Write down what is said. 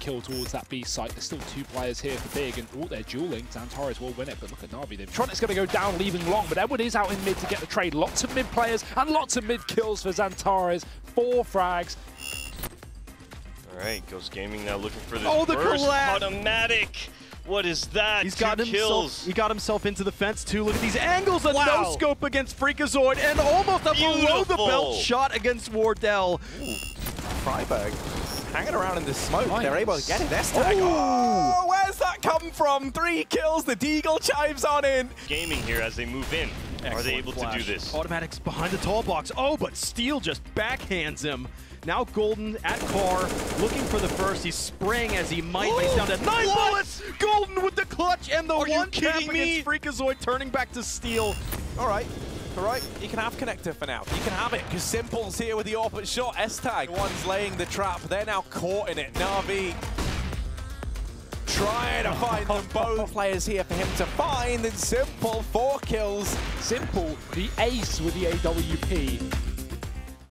kill towards that B site. There's still two players here for BIG, and all they're dueling. Xantares will win it, but look at Na'Vi. Tronic's going to go down, leaving long, but Edward is out in mid to get the trade. Lots of mid players and lots of mid kills for Xantares. 4 frags. All right, Ghost Gaming now looking for this first automatic. What is that? He's got kills. He got himself into the fence too. Look at these angles. A no-scope against Freakazoid and almost a below-the-belt shot against Wardell. Ooh. Freiburg hanging around in the smoke. Nice. They're able to get it. S-Tag. Oh, where's that come from? 3 kills. The Deagle chimes on in. Gaming here as they move in. Excellent. Are they able to do this? Automatics behind the tall box. Oh, but Steel just backhands him. Now Golden at car, looking for the first. He's spraying as he might, but he's down to 9 bullets! Golden with the clutch and the one tap against Freakazoid, turning back to Steel. All right, you can have connector for now. You can have it, because s1mple's here with the AWP shot. S-Tag, one's laying the trap. They're now caught in it. Na'Vi trying to find them both. Players here for him to find, and s1mple, 4 kills. s1mple, the ace with the AWP.